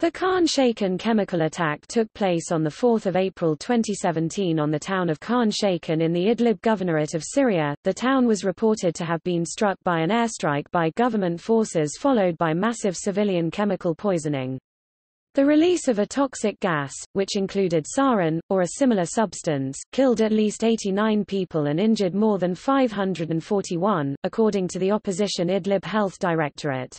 The Khan Shaykhun chemical attack took place on 4 April 2017 on the town of Khan Shaykhun in the Idlib governorate of Syria. The town was reported to have been struck by an airstrike by government forces followed by massive civilian chemical poisoning. The release of a toxic gas, which included sarin, or a similar substance, killed at least 89 people and injured more than 541, according to the opposition Idlib Health Directorate.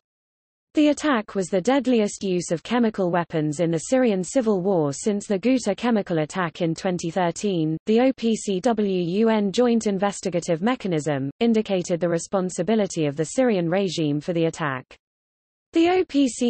The attack was the deadliest use of chemical weapons in the Syrian civil war since the Ghouta chemical attack in 2013. The OPCW-UN Joint Investigative Mechanism indicated the responsibility of the Syrian regime for the attack. The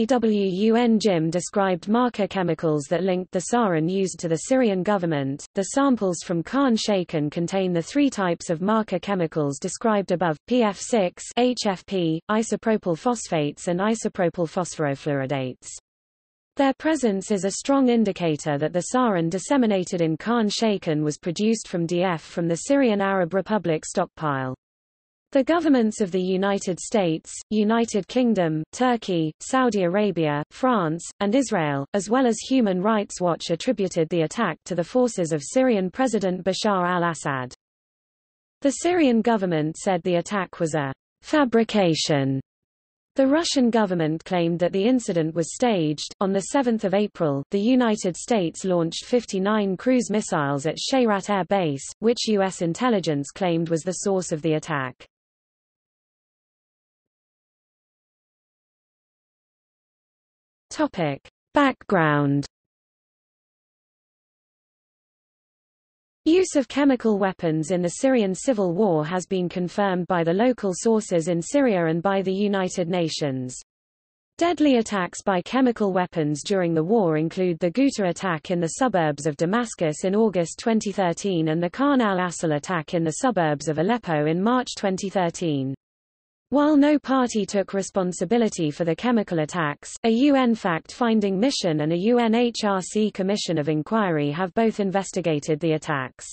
OPCW-UN JIM described marker chemicals that linked the sarin used to the Syrian government. The samples from Khan Shaykhun contain the three types of marker chemicals described above: PF6, HFP, isopropyl phosphates, and isopropyl phosphorofluoridates. Their presence is a strong indicator that the sarin disseminated in Khan Shaykhun was produced from DF from the Syrian Arab Republic stockpile. The governments of the United States, United Kingdom, Turkey, Saudi Arabia, France, and Israel, as well as Human Rights Watch, attributed the attack to the forces of Syrian President Bashar al-Assad. The Syrian government said the attack was a fabrication. The Russian government claimed that the incident was staged. On 7 April, the United States launched 59 cruise missiles at Shayrat Air Base, which U.S. intelligence claimed was the source of the attack. Background. Use of chemical weapons in the Syrian civil war has been confirmed by the local sources in Syria and by the United Nations. Deadly attacks by chemical weapons during the war include the Ghouta attack in the suburbs of Damascus in August 2013 and the Khan al-Assal attack in the suburbs of Aleppo in March 2013. While no party took responsibility for the chemical attacks, a UN fact-finding mission and a UNHRC commission of inquiry have both investigated the attacks.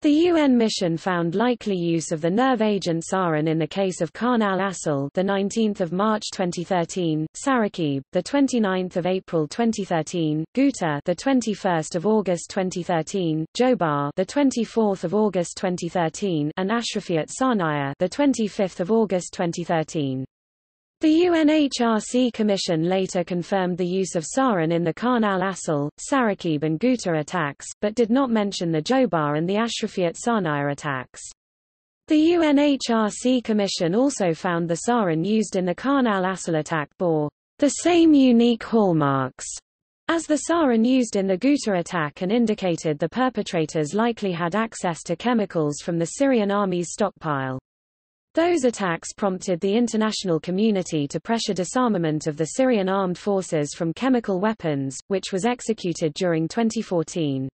The UN mission found likely use of the nerve agent sarin in the case of Khan al-Assal, the 19th of March 2013, Saraqib, the 29th of April 2013, Ghouta, the 21st of August 2013, Jobar, the 24th of August 2013, and Ashrafiyat Sahnaya, the 25th of August 2013. The UNHRC Commission later confirmed the use of sarin in the Khan al-Assal, Saraqib and Ghouta attacks, but did not mention the Jobar and the Ashrafiyat Sahnaya attacks. The UNHRC Commission also found the sarin used in the Khan al-Assal attack bore the same unique hallmarks as the sarin used in the Ghouta attack and indicated the perpetrators likely had access to chemicals from the Syrian army's stockpile. Those attacks prompted the international community to pressure disarmament of the Syrian armed forces from chemical weapons, which was executed during 2014.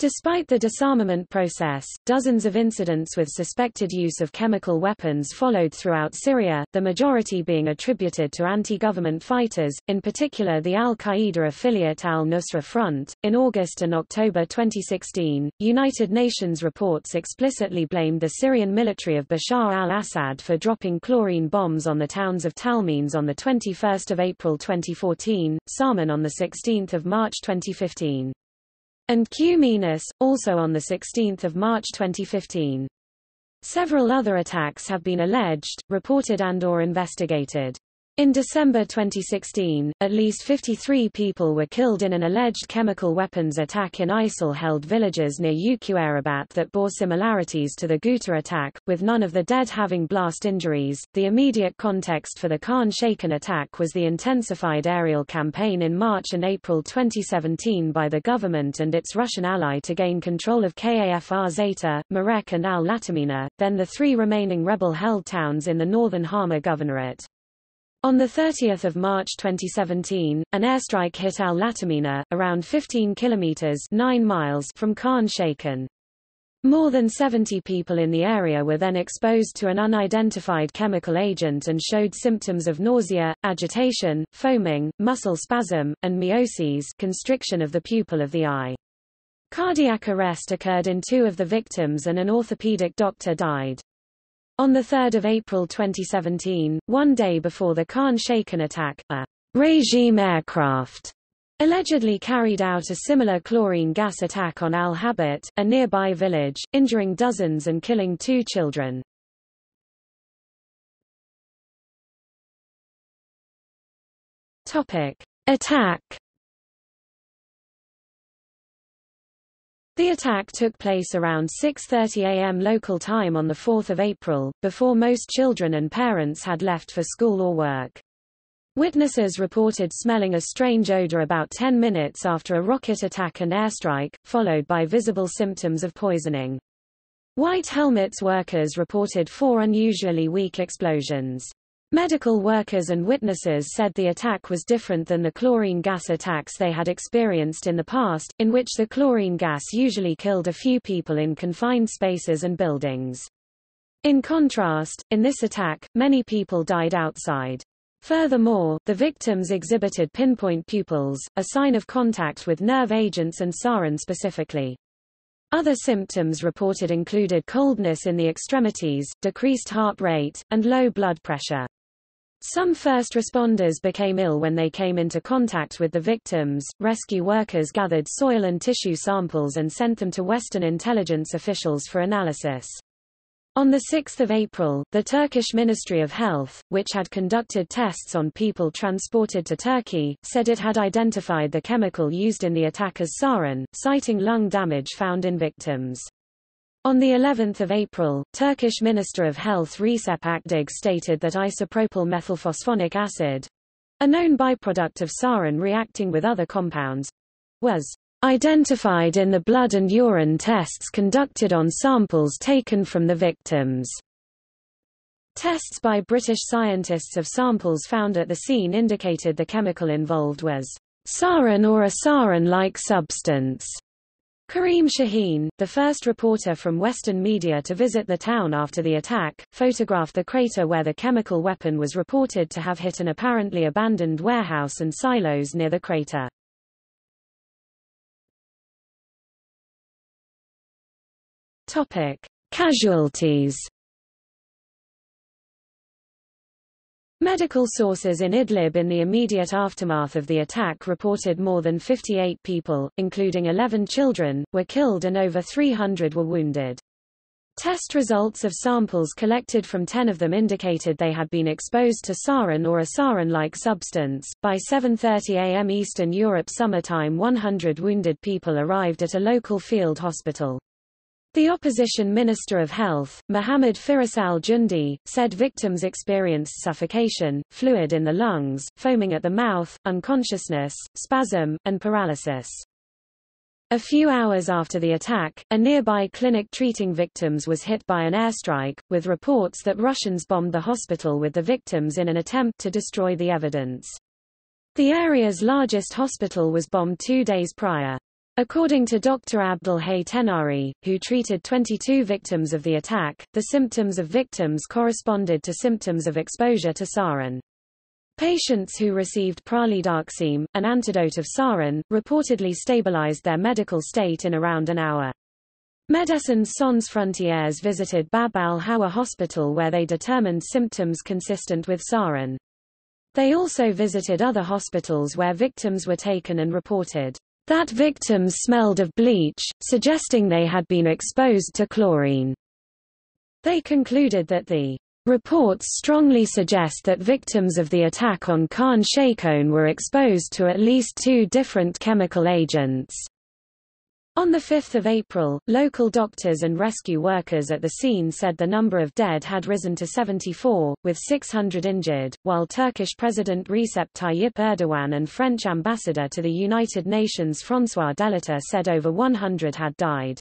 Despite the disarmament process, dozens of incidents with suspected use of chemical weapons followed throughout Syria, the majority being attributed to anti-government fighters, in particular the al-Qaeda affiliate Al-Nusra Front. In August and October 2016, United Nations reports explicitly blamed the Syrian military of Bashar al-Assad for dropping chlorine bombs on the towns of Talmenes on the 21st of April 2014, Salman on the 16th of March 2015. And Q-, also on 16 March 2015. Several other attacks have been alleged, reported and/or investigated. In December 2016, at least 53 people were killed in an alleged chemical weapons attack in ISIL-held villages near Uqarabat that bore similarities to the Ghouta attack, with none of the dead having blast injuries. The immediate context for the Khan Shaykhun attack was the intensified aerial campaign in March and April 2017 by the government and its Russian ally to gain control of Kafr Zeta, Marek and Al-Latamina, then the three remaining rebel-held towns in the northern Hama governorate. On 30 March 2017, an airstrike hit Al-Latamina, around 15 kilometers (9 miles) from Khan Shaykhun. More than 70 people in the area were then exposed to an unidentified chemical agent and showed symptoms of nausea, agitation, foaming, muscle spasm, and meiosis, constriction of the pupil of the eye. Cardiac arrest occurred in 2 of the victims and an orthopedic doctor died. On 3 April 2017, one day before the Khan Shaykhun attack, a regime aircraft allegedly carried out a similar chlorine gas attack on Al-Habit, a nearby village, injuring dozens and killing 2 children. Attack. The attack took place around 6:30 a.m. local time on 4 April, before most children and parents had left for school or work. Witnesses reported smelling a strange odor about 10 minutes after a rocket attack and airstrike, followed by visible symptoms of poisoning. White Helmets workers reported 4 unusually weak explosions. Medical workers and witnesses said the attack was different than the chlorine gas attacks they had experienced in the past, in which the chlorine gas usually killed a few people in confined spaces and buildings. In contrast, in this attack, many people died outside. Furthermore, the victims exhibited pinpoint pupils, a sign of contact with nerve agents and sarin specifically. Other symptoms reported included coldness in the extremities, decreased heart rate, and low blood pressure. Some first responders became ill when they came into contact with the victims. Rescue workers gathered soil and tissue samples and sent them to Western intelligence officials for analysis. On 6 April, the Turkish Ministry of Health, which had conducted tests on people transported to Turkey, said it had identified the chemical used in the attack as sarin, citing lung damage found in victims. On the 11th of April, Turkish Minister of Health Recep Akdag stated that isopropyl methylphosphonic acid, a known byproduct of sarin reacting with other compounds, was identified in the blood and urine tests conducted on samples taken from the victims. Tests by British scientists of samples found at the scene indicated the chemical involved was sarin or a sarin-like substance. Kareem Shaheen, the first reporter from Western media to visit the town after the attack, photographed the crater where the chemical weapon was reported to have hit an apparently abandoned warehouse and silos near the crater. Casualties. Medical sources in Idlib in the immediate aftermath of the attack reported more than 58 people, including 11 children, were killed and over 300 were wounded. Test results of samples collected from 10 of them indicated they had been exposed to sarin or a sarin-like substance. By 7:30 a.m. Eastern Europe summertime, 100 wounded people arrived at a local field hospital. The opposition Minister of Health, Muhammad Firis al-Jundi, said victims experienced suffocation, fluid in the lungs, foaming at the mouth, unconsciousness, spasm, and paralysis. A few hours after the attack, a nearby clinic treating victims was hit by an airstrike, with reports that Russians bombed the hospital with the victims in an attempt to destroy the evidence. The area's largest hospital was bombed 2 days prior. According to Dr. Abdelhay Tenari, who treated 22 victims of the attack, the symptoms of victims corresponded to symptoms of exposure to sarin. Patients who received pralidoxime, an antidote of sarin, reportedly stabilized their medical state in around an hour. Médecins Sans Frontières visited Bab al-Hawa Hospital where they determined symptoms consistent with sarin. They also visited other hospitals where victims were taken and reported that victims smelled of bleach, suggesting they had been exposed to chlorine. They concluded that the reports strongly suggest that victims of the attack on Khan Shaykhun were exposed to at least 2 different chemical agents. On 5 April, local doctors and rescue workers at the scene said the number of dead had risen to 74, with 600 injured, while Turkish President Recep Tayyip Erdogan and French ambassador to the United Nations François Delattre said over 100 had died.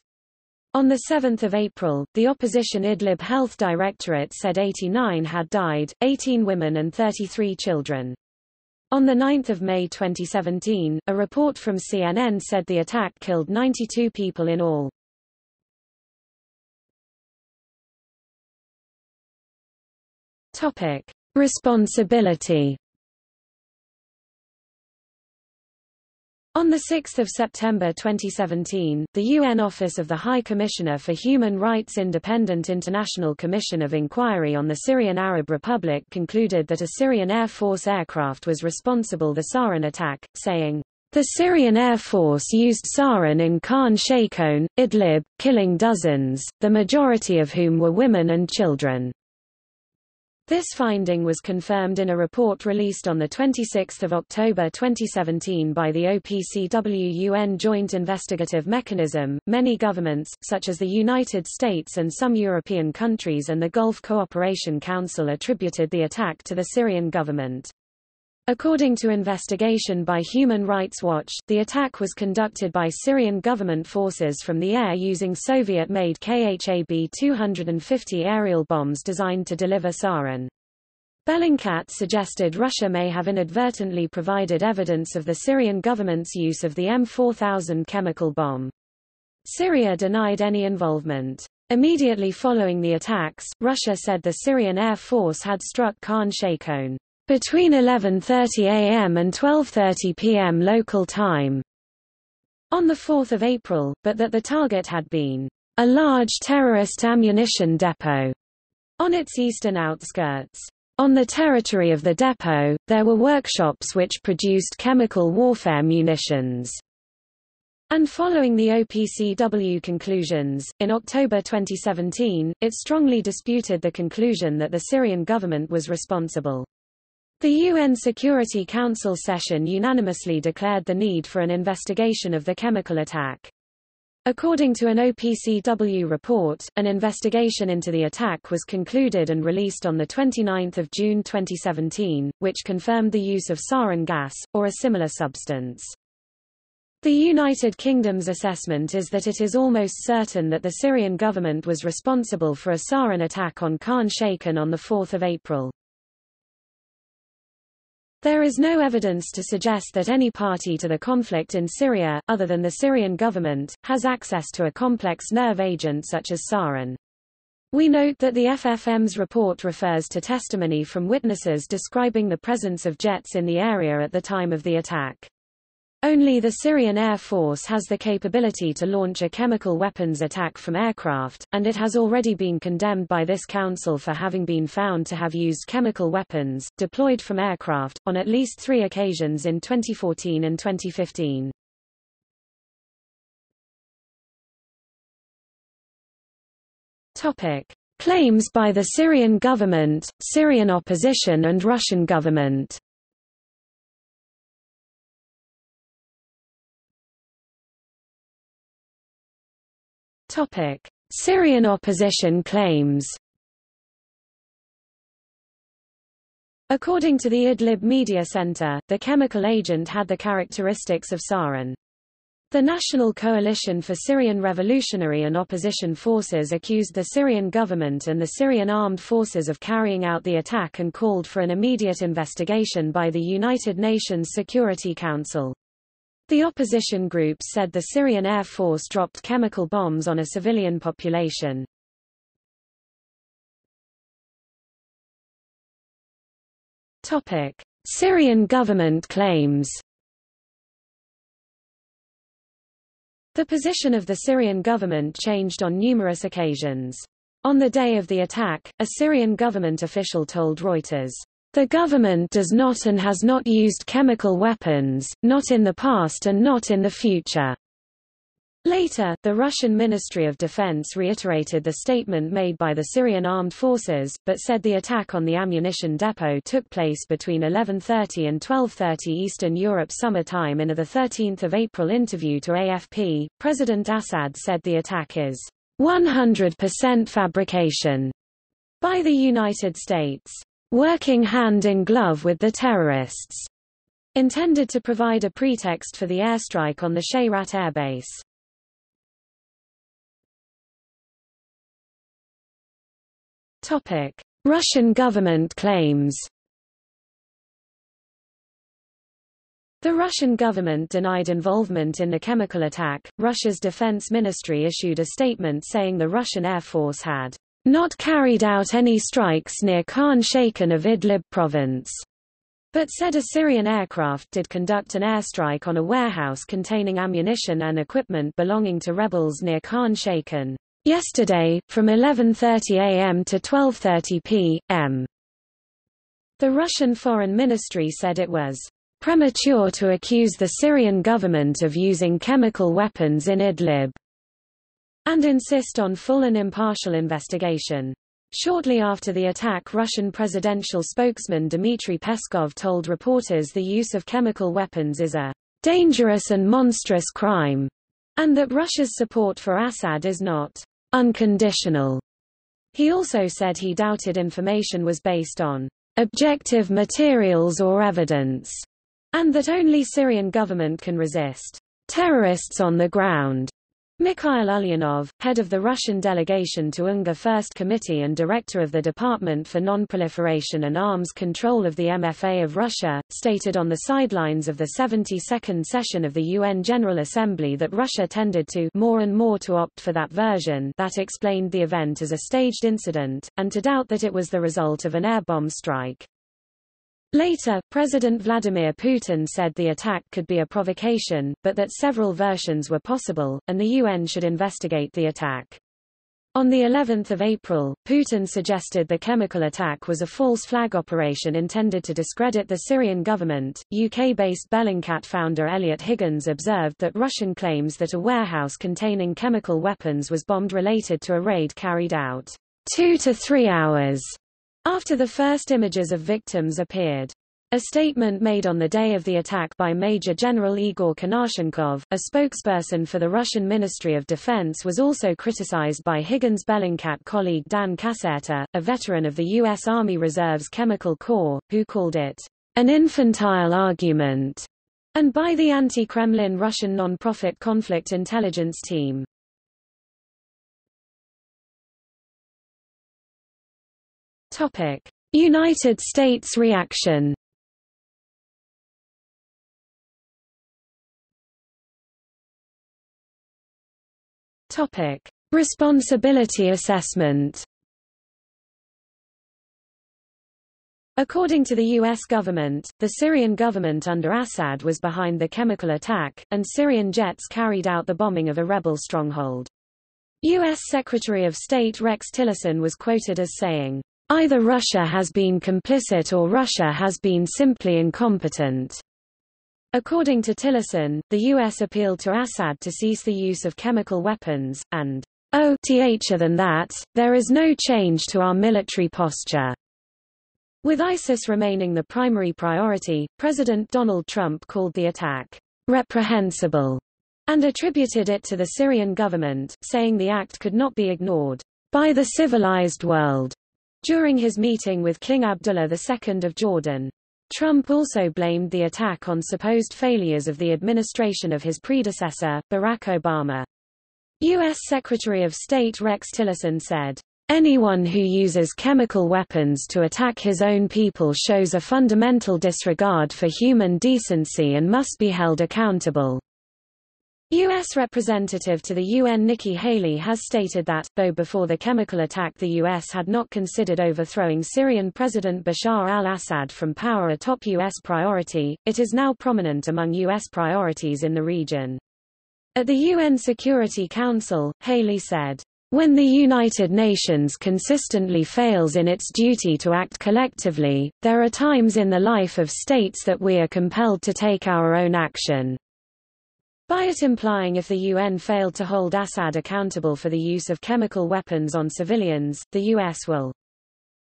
On 7 April, the opposition Idlib Health Directorate said 89 had died, 18 women and 33 children. On 9 May 2017, a report from CNN said the attack killed 92 people in all. Responsibility. On 6 September 2017, the UN Office of the High Commissioner for Human Rights' Independent International Commission of Inquiry on the Syrian Arab Republic concluded that a Syrian Air Force aircraft was responsible for the sarin attack, saying, "The Syrian Air Force used sarin in Khan Shaykhun, Idlib, killing dozens, the majority of whom were women and children." This finding was confirmed in a report released on 26 October 2017 by the OPCW-UN Joint Investigative Mechanism. Many governments, such as the United States and some European countries and the Gulf Cooperation Council, attributed the attack to the Syrian government. According to investigation by Human Rights Watch, the attack was conducted by Syrian government forces from the air using Soviet-made KHAB-250 aerial bombs designed to deliver sarin. Bellingcat suggested Russia may have inadvertently provided evidence of the Syrian government's use of the M4000 chemical bomb. Syria denied any involvement. Immediately following the attacks, Russia said the Syrian Air Force had struck Khan Shaykhun between 11:30 a.m. and 12:30 p.m. local time, on 4 April, but that the target had been a large terrorist ammunition depot on its eastern outskirts. On the territory of the depot, there were workshops which produced chemical warfare munitions. And following the OPCW conclusions, in October 2017, it strongly disputed the conclusion that the Syrian government was responsible. The UN Security Council session unanimously declared the need for an investigation of the chemical attack. According to an OPCW report, an investigation into the attack was concluded and released on 29 June 2017, which confirmed the use of sarin gas, or a similar substance. The United Kingdom's assessment is that it is almost certain that the Syrian government was responsible for a sarin attack on Khan Shaykhun on 4 April. There is no evidence to suggest that any party to the conflict in Syria, other than the Syrian government, has access to a complex nerve agent such as sarin. We note that the FFM's report refers to testimony from witnesses describing the presence of jets in the area at the time of the attack. Only the Syrian Air Force has the capability to launch a chemical weapons attack from aircraft, and it has already been condemned by this council for having been found to have used chemical weapons, deployed from aircraft, on at least 3 occasions in 2014 and 2015. Claims by the Syrian government, Syrian opposition and Russian government. Topic: Syrian opposition claims. According to the Idlib Media Center, the chemical agent had the characteristics of sarin. The National Coalition for Syrian Revolutionary and Opposition Forces accused the Syrian government and the Syrian armed forces of carrying out the attack and called for an immediate investigation by the United Nations Security Council. The opposition group said the Syrian Air Force dropped chemical bombs on a civilian population. Topic: Syrian government claims. The position of the Syrian government changed on numerous occasions. On the day of the attack, a Syrian government official told Reuters, "The government does not and has not used chemical weapons, not in the past and not in the future." Later, the Russian Ministry of Defense reiterated the statement made by the Syrian armed forces, but said the attack on the ammunition depot took place between 11:30 and 12:30 Eastern Europe Summer Time. In a 13 April interview to AFP, President Assad said the attack is 100% fabrication by the United States, working hand in glove with the terrorists, intended to provide a pretext for the airstrike on the Shayrat Air Base. Topic: Russian government claims. The Russian government denied involvement in the chemical attack. Russia's defense ministry issued a statement saying the Russian Air Force had not carried out any strikes near Khan Shaykhun of Idlib province. but said a Syrian aircraft did conduct an airstrike on a warehouse containing ammunition and equipment belonging to rebels near Khan Shaykhun yesterday, from 11:30 a.m. to 12:30 p.m. The Russian Foreign Ministry said it was premature to accuse the Syrian government of using chemical weapons in Idlib, and insist on full and impartial investigation. Shortly after the attack, Russian presidential spokesman Dmitry Peskov told reporters the use of chemical weapons is a dangerous and monstrous crime, and that Russia's support for Assad is not unconditional. He also said he doubted information was based on objective materials or evidence, and that only Syrian government can resist terrorists on the ground. Mikhail Ulyanov, head of the Russian delegation to UNGA First Committee and director of the Department for Non-Proliferation and Arms Control of the MFA of Russia, stated on the sidelines of the 72nd session of the UN General Assembly that Russia tended to more and more to opt for that version that explained the event as a staged incident, and to doubt that it was the result of an airbomb strike. Later, President Vladimir Putin said the attack could be a provocation, but that several versions were possible, and the UN should investigate the attack. On the 11th of April, Putin suggested the chemical attack was a false flag operation intended to discredit the Syrian government. UK-based Bellingcat founder Elliot Higgins observed that Russian claims that a warehouse containing chemical weapons was bombed related to a raid carried out 2 to 3 hours after the first images of victims appeared. A statement made on the day of the attack by Major General Igor Konashenkov, a spokesperson for the Russian Ministry of Defense, was also criticized by Higgins' Bellingcat colleague Dan Caserta, a veteran of the U.S. Army Reserve's Chemical Corps, who called it an infantile argument, and by the anti-Kremlin Russian non-profit Conflict Intelligence Team. United States reaction. Responsibility assessment. According to the U.S. government, the Syrian government under Assad was behind the chemical attack, and Syrian jets carried out the bombing of a rebel stronghold. U.S. Secretary of State Rex Tillerson was quoted as saying, "Either Russia has been complicit or Russia has been simply incompetent." According to Tillerson, the U.S. appealed to Assad to cease the use of chemical weapons, and, "Other than that, there is no change to our military posture." With ISIS remaining the primary priority, President Donald Trump called the attack reprehensible and attributed it to the Syrian government, saying the act could not be ignored by the civilized world. During his meeting with King Abdullah II of Jordan, Trump also blamed the attack on supposed failures of the administration of his predecessor, Barack Obama. U.S. Secretary of State Rex Tillerson said, "Anyone who uses chemical weapons to attack his own people shows a fundamental disregard for human decency and must be held accountable." U.S. Representative to the UN Nikki Haley has stated that, though before the chemical attack the U.S. had not considered overthrowing Syrian President Bashar al-Assad from power a top U.S. priority, it is now prominent among U.S. priorities in the region. At the UN Security Council, Haley said, "When the United Nations consistently fails in its duty to act collectively, there are times in the life of states that we are compelled to take our own action." By it implying if the UN failed to hold Assad accountable for the use of chemical weapons on civilians, the US will.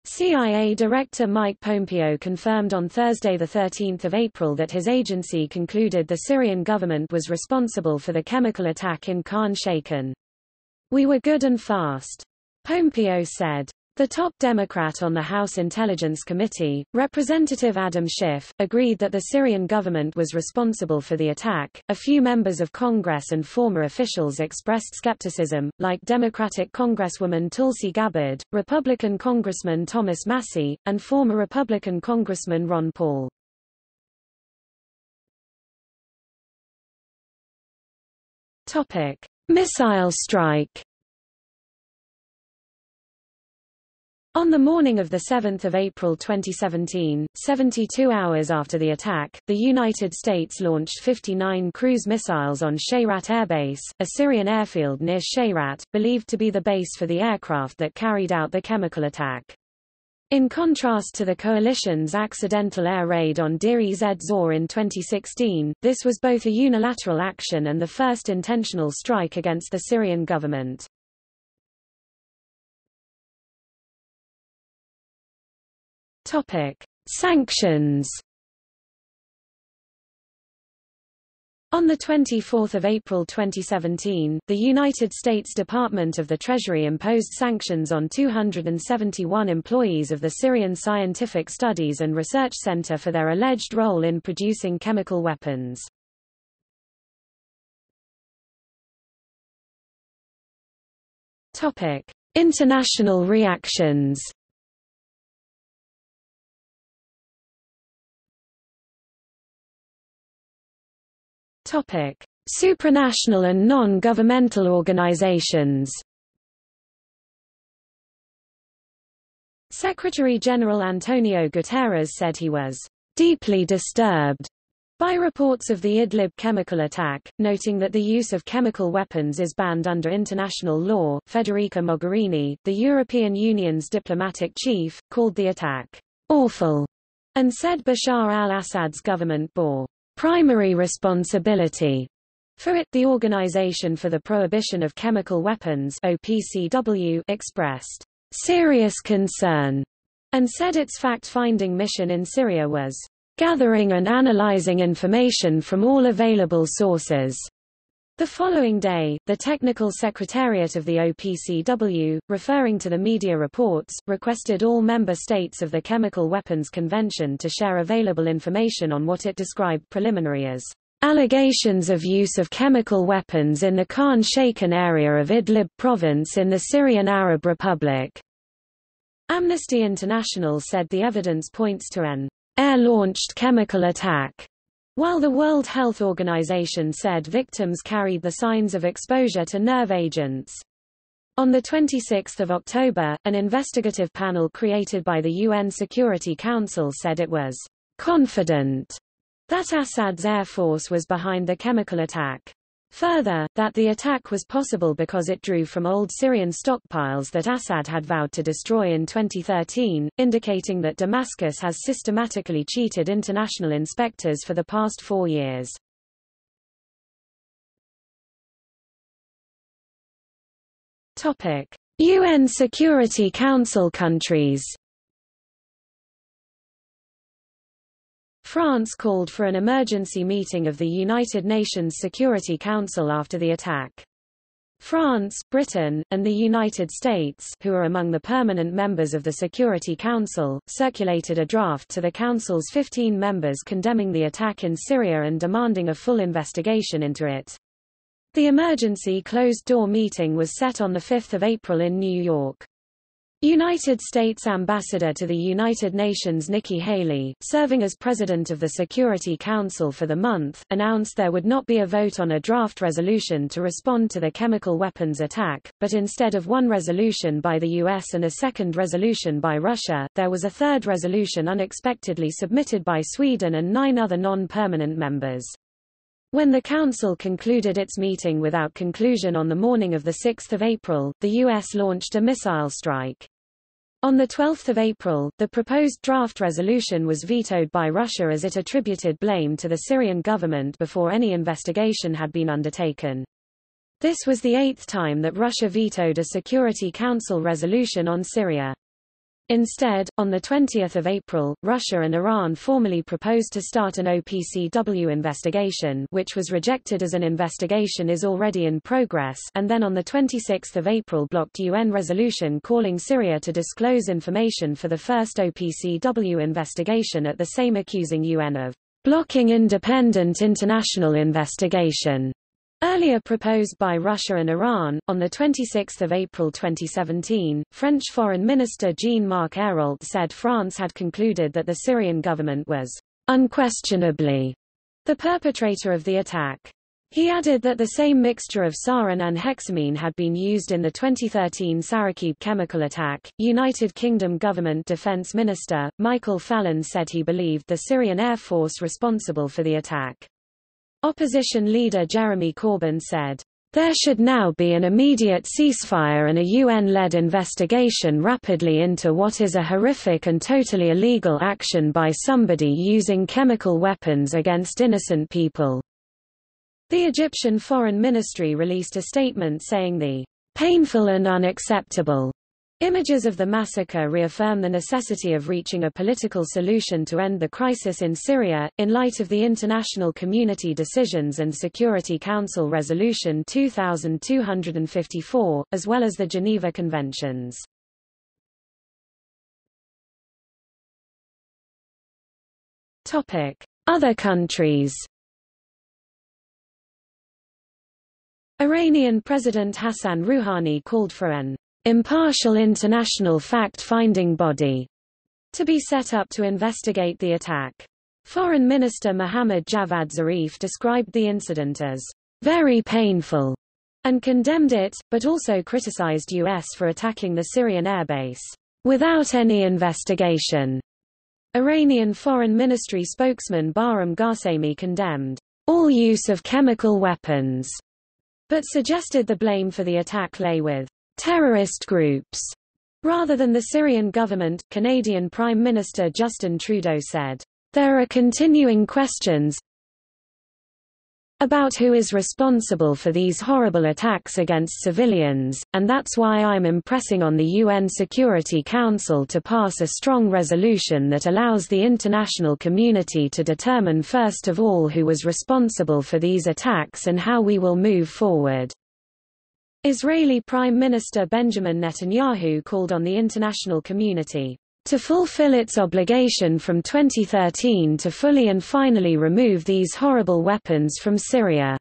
CIA Director Mike Pompeo confirmed on Thursday 13 April that his agency concluded the Syrian government was responsible for the chemical attack in Khan Shaykhun. "We were good and fast," Pompeo said. The top Democrat on the House Intelligence Committee, Representative Adam Schiff, agreed that the Syrian government was responsible for the attack. A few members of Congress and former officials expressed skepticism, like Democratic Congresswoman Tulsi Gabbard, Republican Congressman Thomas Massie, and former Republican Congressman Ron Paul. Topic: Missile strike. On the morning of 7 April 2017, 72 hours after the attack, the United States launched 59 cruise missiles on Shayrat Air Base, a Syrian airfield near Shayrat, believed to be the base for the aircraft that carried out the chemical attack. In contrast to the coalition's accidental air raid on Deir ez-Zor in 2016, this was both a unilateral action and the first intentional strike against the Syrian government. Sanctions. On 24 April 2017, the United States Department of the Treasury imposed sanctions on 271 employees of the Syrian Scientific Studies and Research Center for their alleged role in producing chemical weapons. International reactions. Supranational and non-governmental organizations. Secretary-General Antonio Guterres said he was deeply disturbed by reports of the Idlib chemical attack, noting that the use of chemical weapons is banned under international law. Federica Mogherini, the European Union's diplomatic chief, called the attack awful and said Bashar al-Assad's government bore primary responsibility for it. The Organization for the Prohibition of Chemical Weapons (OPCW) expressed serious concern and said its fact-finding mission in Syria was gathering and analyzing information from all available sources. The following day, the Technical Secretariat of the OPCW, referring to the media reports, requested all member states of the Chemical Weapons Convention to share available information on what it described preliminary as allegations of use of chemical weapons in the Khan Shaykhun area of Idlib province in the Syrian Arab Republic. Amnesty International said the evidence points to an air-launched chemical attack, while the World Health Organization said victims carried the signs of exposure to nerve agents. On 26 October, an investigative panel created by the UN Security Council said it was confident that Assad's air force was behind the chemical attack. Further, that the attack was possible because it drew from old Syrian stockpiles that Assad had vowed to destroy in 2013, indicating that Damascus has systematically cheated international inspectors for the past 4 years. UN Security Council countries. France called for an emergency meeting of the United Nations Security Council after the attack. France, Britain, and the United States, who are among the permanent members of the Security Council, circulated a draft to the Council's 15 members condemning the attack in Syria and demanding a full investigation into it. The emergency closed-door meeting was set on 5 April in New York. United States Ambassador to the United Nations Nikki Haley, serving as President of the Security Council for the month, announced there would not be a vote on a draft resolution to respond to the chemical weapons attack, but instead of one resolution by the US and a second resolution by Russia, there was a third resolution unexpectedly submitted by Sweden and 9 other non-permanent members. When the Council concluded its meeting without conclusion on the morning of 6 April, the U.S. launched a missile strike. On 12 April, the proposed draft resolution was vetoed by Russia as it attributed blame to the Syrian government before any investigation had been undertaken. This was the 8th time that Russia vetoed a Security Council resolution on Syria. Instead, on 20 April, Russia and Iran formally proposed to start an OPCW investigation, which was rejected as an investigation is already in progress, and then on 26 April blocked UN resolution calling Syria to disclose information for the first OPCW investigation at the same accusing UN of blocking independent international investigation. Earlier proposed by Russia and Iran, on 26 April 2017, French Foreign Minister Jean-Marc Ayrault said France had concluded that the Syrian government was unquestionably the perpetrator of the attack. He added that the same mixture of sarin and hexamine had been used in the 2013 Saraqib chemical attack. United Kingdom Government Defence Minister, Michael Fallon said he believed the Syrian Air Force responsible for the attack. Opposition leader Jeremy Corbyn said, "There should now be an immediate ceasefire and a UN-led investigation rapidly into what is a horrific and totally illegal action by somebody using chemical weapons against innocent people." The Egyptian Foreign Ministry released a statement saying the painful and unacceptable images of the massacre reaffirm the necessity of reaching a political solution to end the crisis in Syria, in light of the international community decisions and Security Council Resolution 2254, as well as the Geneva Conventions. Other countries. Iranian President Hassan Rouhani called for an impartial international fact-finding body to be set up to investigate the attack. Foreign Minister Mohammad Javad Zarif described the incident as very painful and condemned it, but also criticized US for attacking the Syrian airbase without any investigation. Iranian Foreign Ministry spokesman Bahram Ghassemi condemned all use of chemical weapons, but suggested the blame for the attack lay with terrorist groups rather than the Syrian government. Canadian Prime Minister Justin Trudeau said, "There are continuing questions about who is responsible for these horrible attacks against civilians, and that's why I'm impressing on the UN Security Council to pass a strong resolution that allows the international community to determine first of all who was responsible for these attacks and how we will move forward." Israeli Prime Minister Benjamin Netanyahu called on the international community to fulfill its obligation from 2013 to fully and finally remove these horrible weapons from Syria.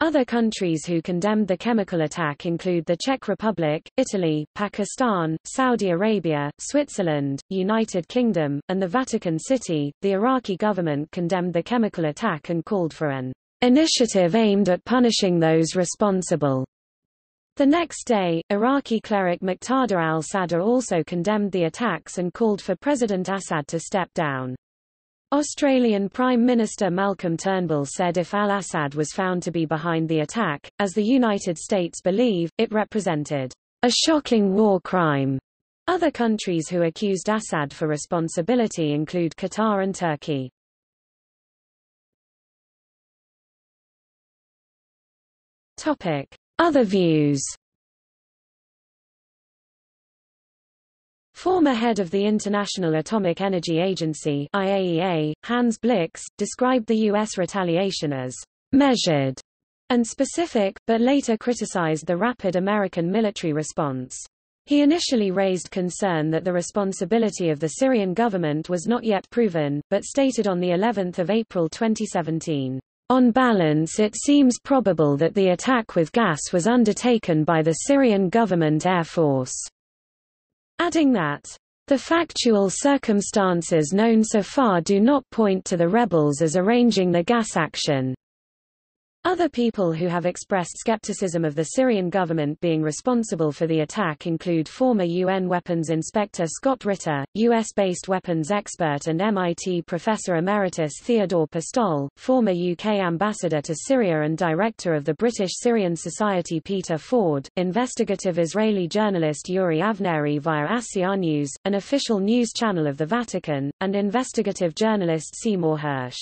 Other countries who condemned the chemical attack include the Czech Republic, Italy, Pakistan, Saudi Arabia, Switzerland, United Kingdom, and the Vatican City. The Iraqi government condemned the chemical attack and called for an initiative aimed at punishing those responsible. The next day, Iraqi cleric Muqtada al-Sadr also condemned the attacks and called for President Assad to step down. Australian Prime Minister Malcolm Turnbull said if al-Assad was found to be behind the attack, as the United States believe, it represented a shocking war crime. Other countries who accused Assad for responsibility include Qatar and Turkey. Other views. Former head of the International Atomic Energy Agency (IAEA), Hans Blix, described the U.S. retaliation as measured and specific, but later criticized the rapid American military response. He initially raised concern that the responsibility of the Syrian government was not yet proven, but stated on the 11th of April 2017. "On balance, it seems probable that the attack with gas was undertaken by the Syrian government air force," adding that, "The factual circumstances known so far do not point to the rebels as arranging the gas action." Other people who have expressed skepticism of the Syrian government being responsible for the attack include former UN Weapons Inspector Scott Ritter, US-based weapons expert and MIT Professor Emeritus Theodore Pistol, former UK Ambassador to Syria and Director of the British Syrian Society Peter Ford, investigative Israeli journalist Yuri Avneri via Assia News, an official news channel of the Vatican, and investigative journalist Seymour Hersh.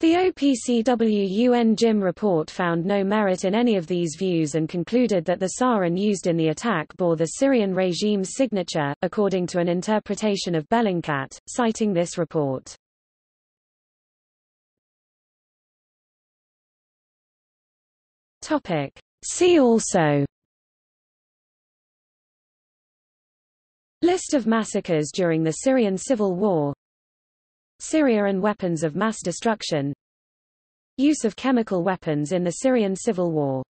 The OPCW UN Jim report found no merit in any of these views and concluded that the sarin used in the attack bore the Syrian regime's signature, according to an interpretation of Bellingcat, citing this report. See also: List of massacres during the Syrian Civil War, Syria and weapons of mass destruction, use of chemical weapons in the Syrian Civil War.